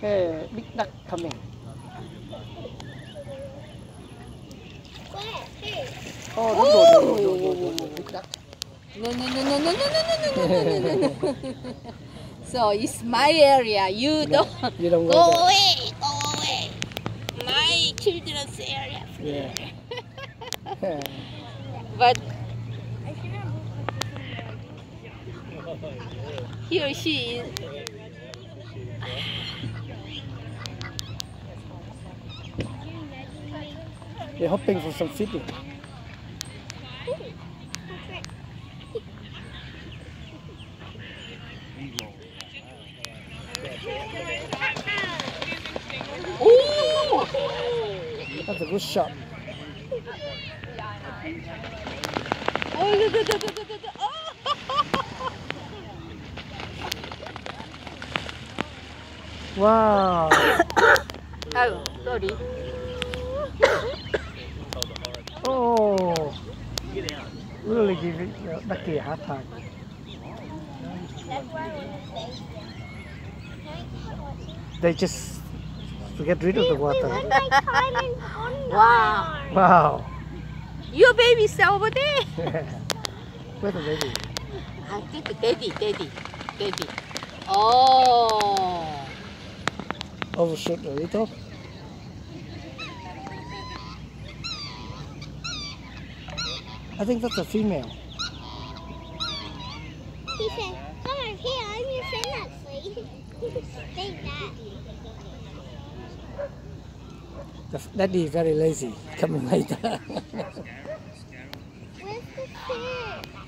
Hey, big duck coming. Oh, big duck. No. So it's my area. You don't go away. Go away. My children's area. Yeah. But he or she is. They're hoping for some feeding. That's a good shot. Wow. Oh, sorry. Oh, really give it back to your hard time. They just to get rid of the water. Wow. Wow. Your baby's over there. Yeah. Where's the baby? I think the daddy. Oh. Overshoot a little. I think that's a female. He said, come over here, I'm your friend actually. Take that. The daddy is very lazy, coming later. Where's the fish?